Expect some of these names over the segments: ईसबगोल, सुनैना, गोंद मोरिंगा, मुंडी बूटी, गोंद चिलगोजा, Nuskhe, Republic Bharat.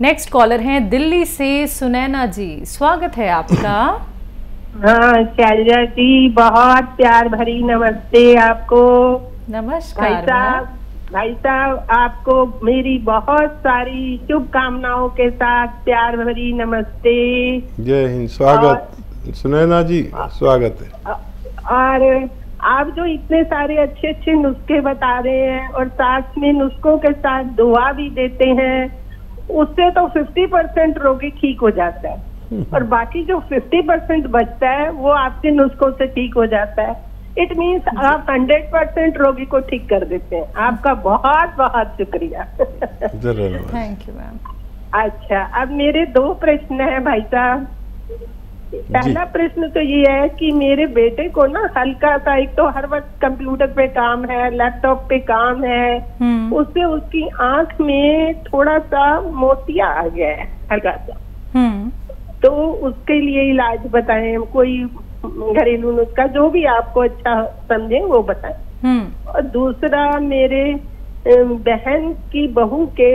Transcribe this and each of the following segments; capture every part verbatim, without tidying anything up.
Next collar हैं दिल्ली से सुनैना जी, स्वागत है आपका। हाँ शैलजा जी बहुत प्यार भरी नमस्ते आपको। नमस्कार भाई साहब, आपको मेरी बहुत सारी शुभकामनाओं के साथ प्यार भरी नमस्ते। जय हिंद, स्वागत सुनैना जी, स्वागत है। और आप जो इतने सारे अच्छे अच्छे नुस्खे बता रहे हैं और साथ में नुस्खों के साथ दुआ भी देते हैं, उससे तो पचास परसेंट रोगी ठीक हो जाता है और बाकी जो पचास परसेंट बचता है वो आपके नुस्खों से ठीक हो जाता है। इट मीन्स आप सौ परसेंट रोगी को ठीक कर देते हैं। आपका बहुत बहुत शुक्रिया। Thank you ma'am. अच्छा अब मेरे दो प्रश्न हैं भाई साहब। पहला प्रश्न तो ये है कि मेरे बेटे को ना हल्का सा, एक तो हर वक्त कंप्यूटर पे काम है, लैपटॉप पे काम है, उससे उसकी आंख में थोड़ा सा मोतिया आ गया है हल्का सा, तो उसके लिए इलाज बताएं, कोई घरेलू नुस्खा जो भी आपको अच्छा समझे वो बताएं। और दूसरा मेरे बहन की बहू के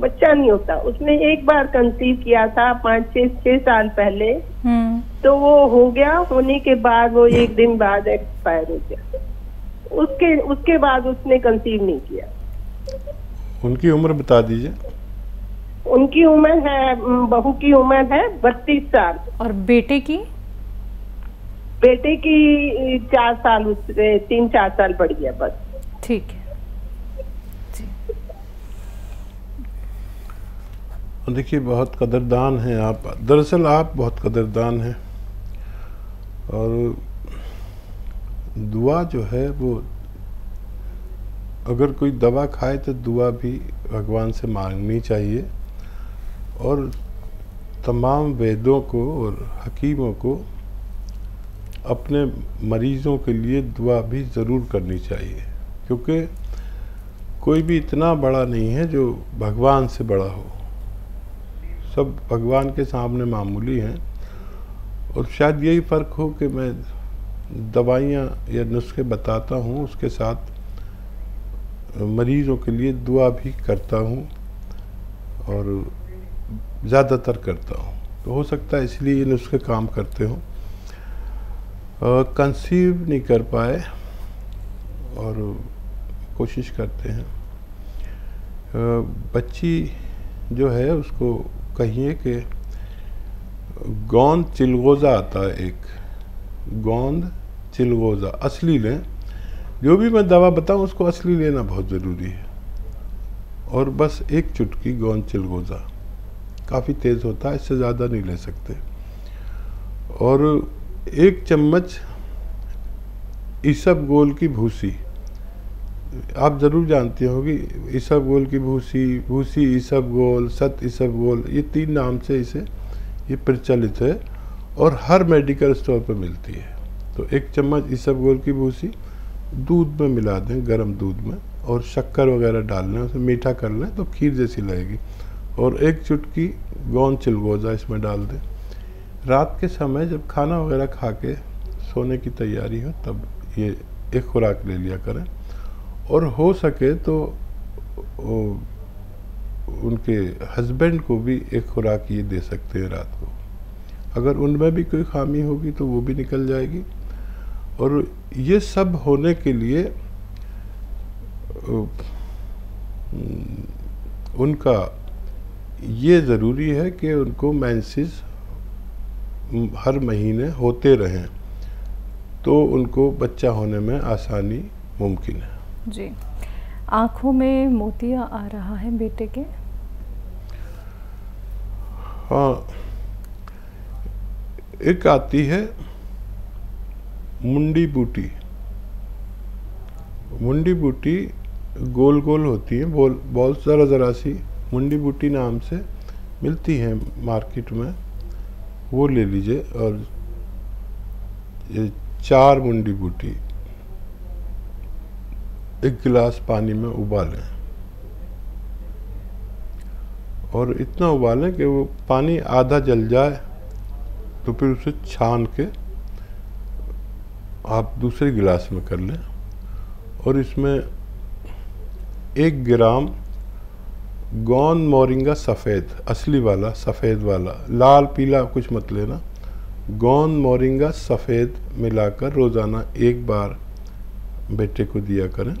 बच्चा नहीं होता, उसने एक बार कंसीव किया था पाँच छह छह साल पहले, तो वो हो गया, होने के बाद वो एक दिन बाद एक्सपायर हो गया, उसके उसके बाद उसने कंसीव नहीं किया। उनकी उम्र बता दीजिए। उनकी उम्र है, बहू की उम्र है बत्तीस साल और बेटे की बेटे की चार साल उससे तीन चार साल बढ़ गया बस। ठीक है, देखिए बहुत कदरदान हैं आप, दरअसल आप बहुत कदरदान हैं और दुआ जो है वो, अगर कोई दवा खाए तो दुआ भी भगवान से मांगनी चाहिए। और तमाम वैद्यों को और हकीमों को अपने मरीज़ों के लिए दुआ भी ज़रूर करनी चाहिए, क्योंकि कोई भी इतना बड़ा नहीं है जो भगवान से बड़ा हो, सब भगवान के सामने मामूली हैं। और शायद यही फ़र्क हो कि मैं दवाइयाँ या नुस्खे बताता हूँ, उसके साथ मरीज़ों के लिए दुआ भी करता हूँ और ज़्यादातर करता हूँ, तो हो सकता है इसलिए ये नुस्खे काम करते हों। कंसीव नहीं कर पाए और कोशिश करते हैं, बच्ची जो है उसको कहिए कि गोंद चिलगोजा आता है एक, गोंद चिलगोजा असली लें, जो भी मैं दवा बताऊं उसको असली लेना बहुत ज़रूरी है। और बस एक चुटकी गोंद चिलगोजा, काफ़ी तेज़ होता है, इससे ज़्यादा नहीं ले सकते। और एक चम्मच ईसबगोल की भूसी, आप ज़रूर जानते होगी ईसबगोल की भूसी, भूसी ईसबगोल, सत ईसबगोल, ये तीन नाम से इसे ये प्रचलित है और हर मेडिकल स्टोर पर मिलती है। तो एक चम्मच ईसबगोल की भूसी दूध में मिला दें, गर्म दूध में, और शक्कर वगैरह डाल लें, उसे मीठा कर लें तो खीर जैसी लगेगी। और एक चुटकी गोंद चिलगोजा इसमें डाल दें। रात के समय जब खाना वगैरह खा के सोने की तैयारी हो तब ये एक खुराक ले लिया करें। और हो सके तो उनके हस्बैंड को भी एक खुराक ये दे सकते हैं रात को, अगर उनमें भी कोई खामी होगी तो वो भी निकल जाएगी। और ये सब होने के लिए उनका ये ज़रूरी है कि उनको मेंसेस हर महीने होते रहें, तो उनको बच्चा होने में आसानी मुमकिन है। जी, आँखों में मोतिया आ रहा है बेटे के। हाँ, एक आती है मुंडी बूटी, मुंडी बूटी गोल गोल होती है, बॉल बॉल ज़रा ज़रा सी, मुंडी बूटी नाम से मिलती है मार्केट में, वो ले लीजिए। और ये चार मुंडी बूटी एक गिलास पानी में उबालें, और इतना उबालें कि वो पानी आधा जल जाए, तो फिर उसे छान के आप दूसरे गिलास में कर लें। और इसमें एक ग्राम गोंद मोरिंगा सफ़ेद, असली वाला सफ़ेद वाला, लाल पीला कुछ मत लेना। गोंद मोरिंगा सफ़ेद मिलाकर रोज़ाना एक बार बेटे को दिया करें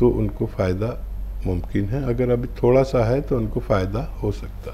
तो उनको फ़ायदा मुमकिन है। अगर अभी थोड़ा सा है तो उनको फ़ायदा हो सकता है।